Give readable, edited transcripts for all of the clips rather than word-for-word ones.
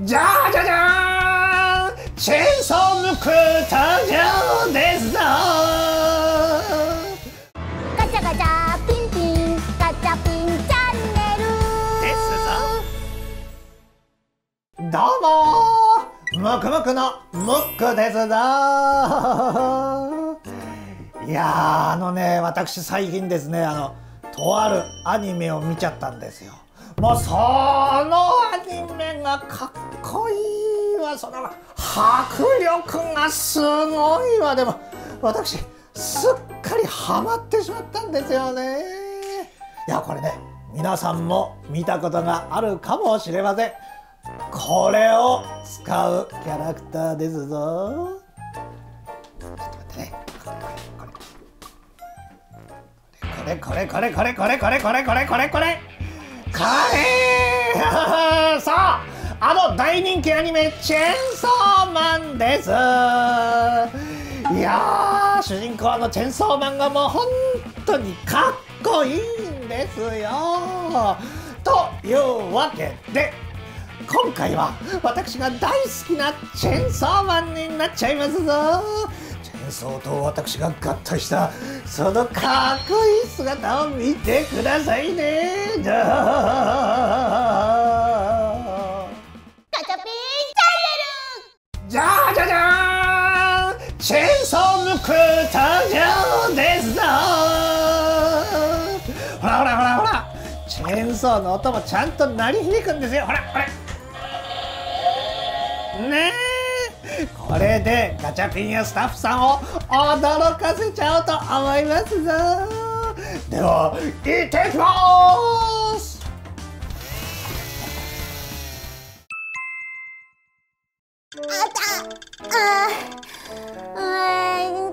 じゃじゃじゃーん、チェーンソームック登場ですぞ。ガチャガチャピンピンガチャピンチャンネルですぞ。どうもー、ムクムクのムックですぞー。いやー、私最近ですね、とあるアニメを見ちゃったんですよ。もうそのアニメがかっこいいわ、その迫力がすごいわ。でも私すっかりハマってしまったんですよね。いや、これね、皆さんも見たことがあるかもしれません。これを使うキャラクターですぞ。ちょっと待ってね、これさあ、大人気アニメ「チェンソーマン」です。いやー、主人公のチェンソーマンがもう本当にかっこいいんですよ。というわけで、今回は私が大好きなチェンソーマンになっちゃいますぞ。チェンソーと私が合体したそのかっこいい姿を見てくださいね。ガチャピンチャンネル。じゃじゃじゃーん、チェーンソームック登場ですぞ。ほらほらほらほら、チェーンソーの音もちゃんと鳴り響くんですよ。ほらほらねえ、これでガチャピンやスタッフさんを驚かせちゃおうと思いますぞ。では行ってきます。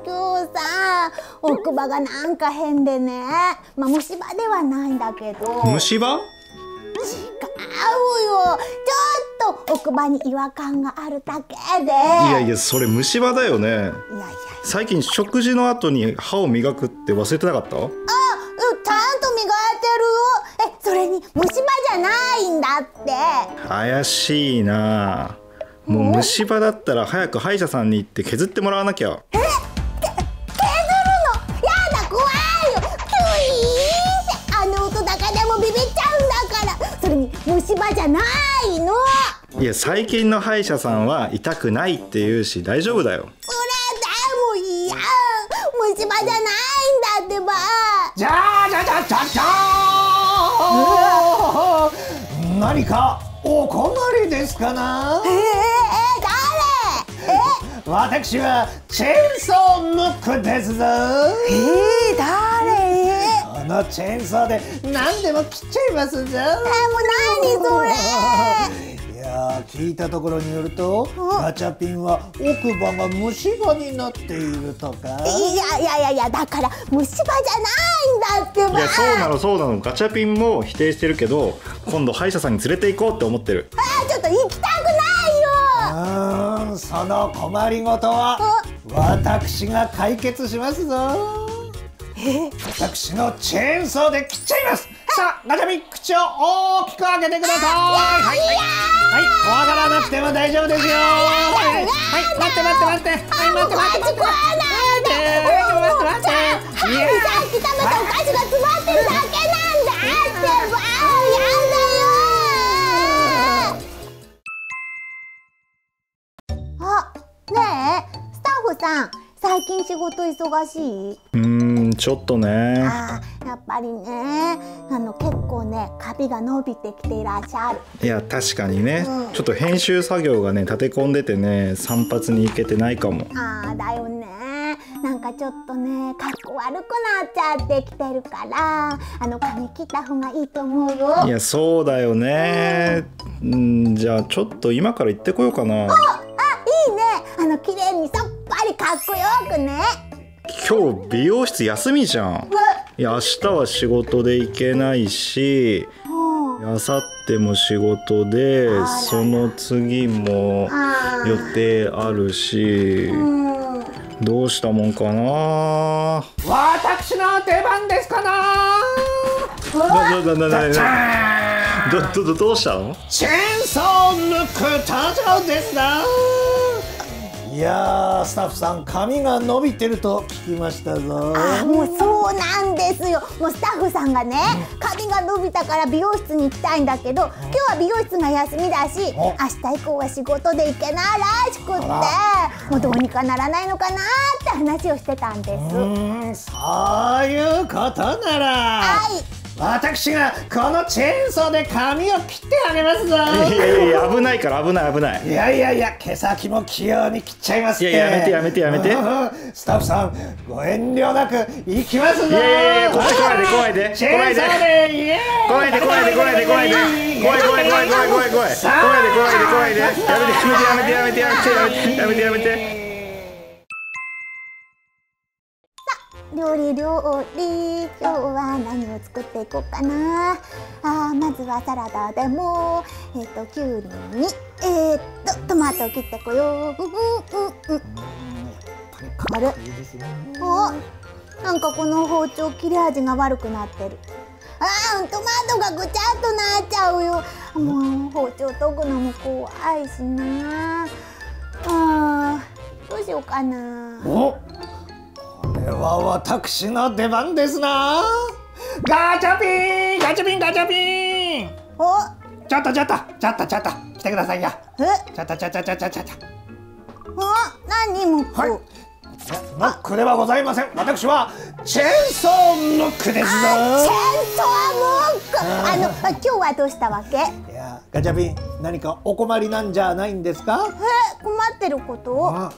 今日さ、奥歯がなんか変でね。まあ虫歯ではないんだけど。虫歯？違うよ、ちょっと奥歯に違和感があるだけで。いやいや、それ虫歯だよね。いやいや、最近食事の後に歯を磨くって忘れてなかった？あ、ちゃんと磨いてるよ。え、それに虫歯じゃないんだって。怪しいな。もう虫歯だったら早く歯医者さんに行って削ってもらわなきゃ。え、削るの？やだ、怖いよ。プイーンって音だけでもビビっちゃうんだから。それに虫歯じゃないの。いや、最近の歯医者さんは痛くないって言うし大丈夫だよ。それでもいや、虫歯じゃないんだってば。じゃじゃじゃじゃじゃーん、何かお困りですかな。私はチェーンソームックですぞ。誰？このチェーンソーで何でも切っちゃいますぞ。もう何それ。いや、聞いたところによると、ガチャピンは奥歯が虫歯になっているとか。いや、だから虫歯じゃないんだってば。いや、そうなの、ガチャピンも否定してるけど、今度歯医者さんに連れて行こうって思ってる。あ、ちょっと行きたくない。その困りごとは私が解決しますぞ。私のチェーンソーで切っちゃいます。さあ、ガチャピン、口を大きく開けてください。怖がらなくても大丈夫ですよ。待って、待って。さっき食べたお菓子が詰まってるだけなんだって。最近仕事忙しい？ちょっとね。やっぱりね、結構ね、髪が伸びてきていらっしゃる。いや、確かにね、ちょっと編集作業がね、立て込んでてね、散髪に行けてないかも。だよね。なんかちょっとね、かっこ悪くなっちゃってきてるから、髪切った方がいいと思うよ。いや、そうだよね。じゃあちょっと今から行ってこようかな。いいね。綺麗にさっぱりかっこよくね。今日美容室休みじゃん。いや、明日は仕事で行けないし、明後日も仕事で、その次も予定あるし、どうしたもんかな。私の出番ですかな。どうしたの？チェーンソールック登場ですな。いやー、スタッフさん、髪が伸びてると聞きましたぞ。あ、もうそうなんですよ。もうスタッフさんがね、髪が伸びたから美容室に行きたいんだけど、今日は美容室が休みだし、明日以降は仕事で行けないらしくって、もうどうにかならないのかなって話をしてたんです。そういうことなら、はい、私がこのチェーンソーで髪を切ってあげますぞ。いやいや、危ないから、危ない危ない。いやいやいや、毛先も器用に切っちゃいますって。いや、やめてやめてやめて。スタッフさん、ご遠慮なく行きますぞ。いやいや、こっち来ないで来ないで。チェーンソーで、イエーイ。来ないで来ないで来ないで来ないで。怖い怖い怖い怖い怖い怖い。来ないで来ないで来ないで。やめてやめてやめてやめてやめてやめて。料理、今日は何を作っていこうかな。まずはサラダでも、きゅうりに、トマトを切ってこよう。あれ、お、なんかこの包丁切れ味が悪くなってる。あー、トマトがぐちゃっとなっちゃうよ。もう包丁研ぐのも怖いしな。どうしようかな。これは私の出番ですな。ガチャピンガチャピンガチャピン。お、ちょっと来てくださいよ。え、ちょっと。お、何もう。はい。ノックではございません。私はチェーンソーノックですぞ。チェーンソーノック。今日はどうしたわけ？いや、ガチャピン、何かお困りなんじゃないんですか？え、困ってること？あ、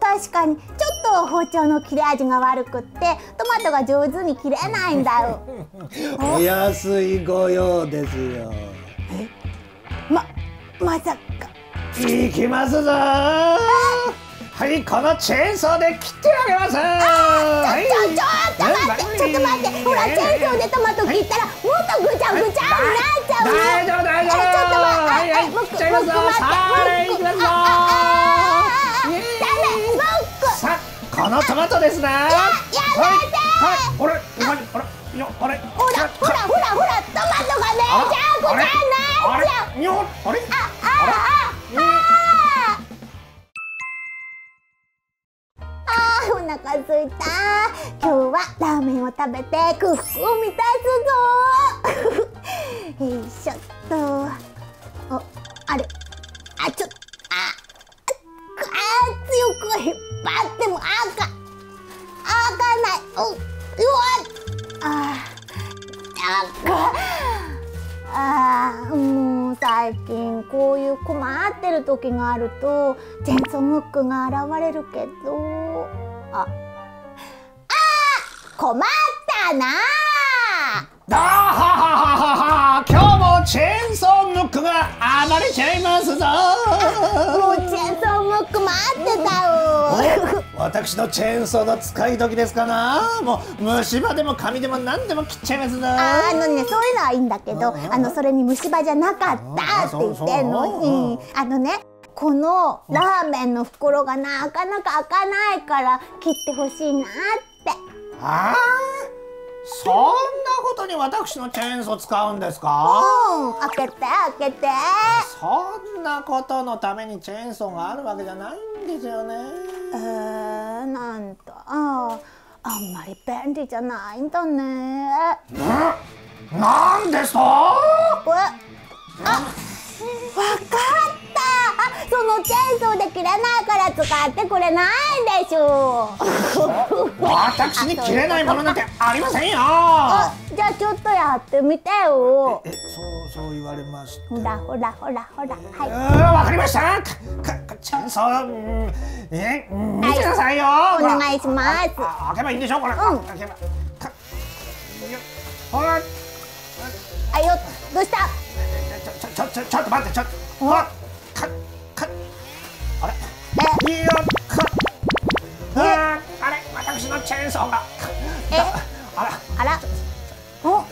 確かにちょっと包丁の切れ味が悪くって、トマトが上手に切れないんだよ。お安いご用ですよ。え、まさか行きますぞ。はい、このチェーンソーで切ってあげます。ちょっと待って、ほら、チェーンソーでトマト切ったらもっとぐちゃぐちゃになっちゃうよ。大丈夫。僕待って。このトマトですな。やめて。ほらほらほら、トマトがね、じゃあこれないじゃん。お腹すいた。今日はラーメンを食べて空腹を満たすぞ。よいしょっと。あれ、ちょっと、強く引っ張っても開かない。もう最近こういう困ってる時があるとチェーンソームックが現れるけど、困ったなあ。今日もチェーンソームックが暴れちゃいますぞ。もうチェーンソームック待ってたよ。私のチェーンソーの使い時ですかな。もう虫歯でもカミでも何でも切っちゃいますぞ。そういうのはいいんだけど、それに虫歯じゃなかったって言ってんのに、このラーメンの袋がなかなか開かないから切ってほしいなって。そんなことに私のチェーンソー使うんですか？開けて。そんなことのためにチェーンソーがあるわけじゃないんですよね。なんと、あんまり便利じゃないんだね。なんですか？わかった。そのチェーンソーで切れないから使ってくれないんでしょう。私に切れないものなんてありませんよ。じゃあちょっとやってみてよ。そう言われました。ほら、はい。わかりました。チェーンソー、見てくださいよ。お願いします。開けばいいんでしょ、これ。開けば。あよ、どうした？ちょっと待って、ちょっと。あれ？私のチェーンソーが。あら。お。は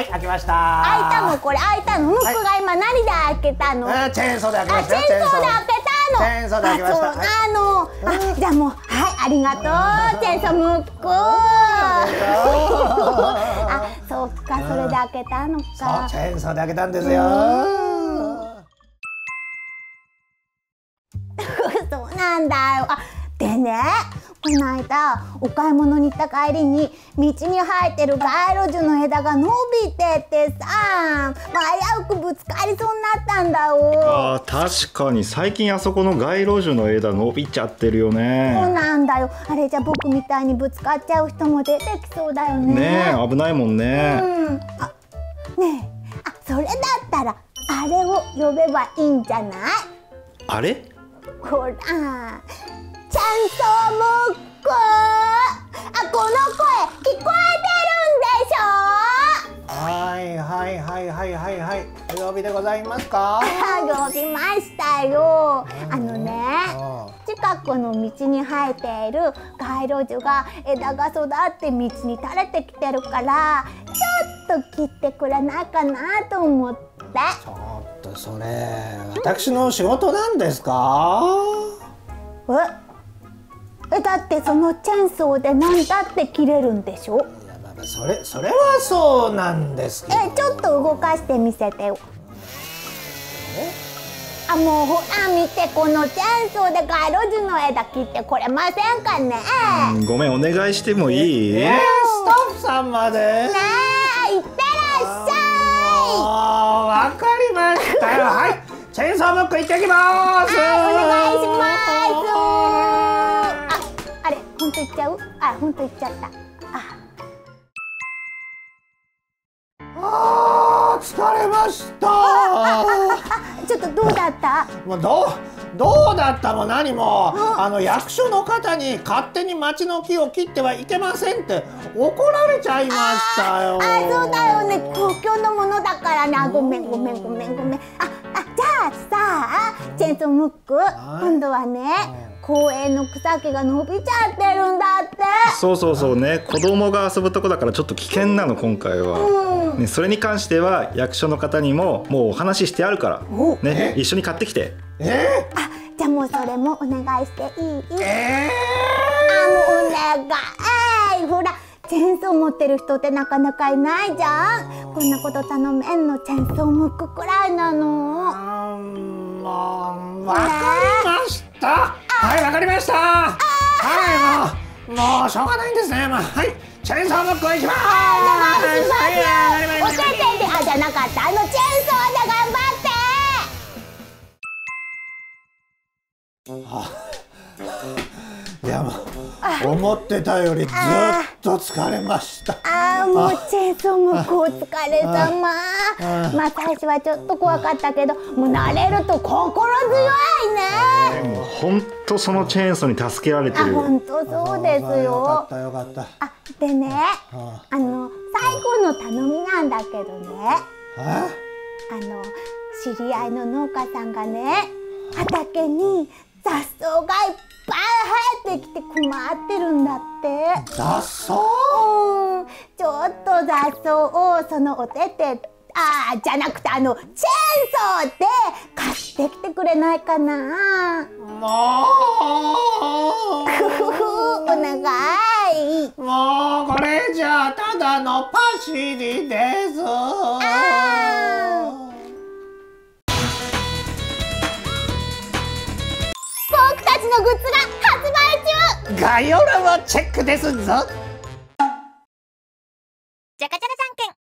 い、開きました。開いたの。ムックが今何で開けたの？チェーンソーで開けました。じゃあもう、はい、ありがとう、チェンソムック。あ、そうか、それで開けたのか。チェンソーで開けたんですよ。そうなんだよ。あ、でね、この間お買い物に行った帰りに道に生えてる街路樹の枝が伸びててさ、危うくぶつかりそうになったんだよ。あ、確かに最近あそこの街路樹の枝伸びちゃってるよね。そうなんだよ。あれじゃ僕みたいにぶつかっちゃう人も出てきそうだよね。ねえ、危ないもんね。あ、ねえ、あ、それだったらあれを呼べばいいんじゃない？あれ？ほら。チェンソームック。あ、この声聞こえてるんでしょ？はいはいはいはいはいはい。お呼びでございますか？呼びましたよ。ね、近くの道に生えている街路樹が枝が育って道に垂れてきてるから、ちょっと切ってくれないかなと思って。ちょっとそれ、私の仕事なんですか？え、だってそのチェーンソーで何だって切れるんでしょ？いや、まあ、それはそうなんですけど。ちょっと動かしてみせてよ。あ、もうほら見て、このチェーンソーで街路樹の枝切ってこれませんかね？ごめん、お願いしてもいい？スタッフさんまで。ねえ、いってらっしゃい。わかりましたよ。はい、チェーンソームック行ってきます。はい、お願いします。本当行っちゃう？あ、本当行っちゃった。あー、疲れました。ちょっとどうだった？もうどうだったも何も、役所の方に勝手に町の木を切ってはいけませんって怒られちゃいましたよ。あ、そうだよね、東京のものだからね。ごめん。じゃあさ、チェンソームック、今度はね、公園の草木が伸びちゃってるんだって。そうね、子供が遊ぶとこだからちょっと危険なの今回は、ね。それに関しては役所の方にももうお話ししてあるから、ね、一緒に買ってきて。あ、じゃあもうそれもお願いしていい？お願い。ほら、チェーンソー持ってる人ってなかなかいないじゃん。こんなこと頼めんの、チェーンソームックくらいなの。もうわかりました。はい、わかりました。はい、もうしょうがないんですね。まあ、はい、チェーンソームック行きます。お願いします。教えてて、じゃなかった、チェーンソーで頑張って。いや、もう思ってたよりずっと疲れました。もうチェーンソームックお疲れ様。まあ、最初はちょっと怖かったけど、もう慣れると心強いね。本当そのチェーンソーに助けられてる。本当そうですよ。よかったよかった。あ、でね、最後の頼みなんだけどね。知り合いの農家さんがね、畑に雑草がいっぱい生えてきて困ってるんだって。雑草？ちょっと雑草をそのお手手。じゃなくてチェーンソーで買ってきてくれないかな。もうお願い。もうこれじゃただのパシリです。僕たちのグッズが発売中。概要欄をチェックですぞ。じゃかじゃかじゃんけん。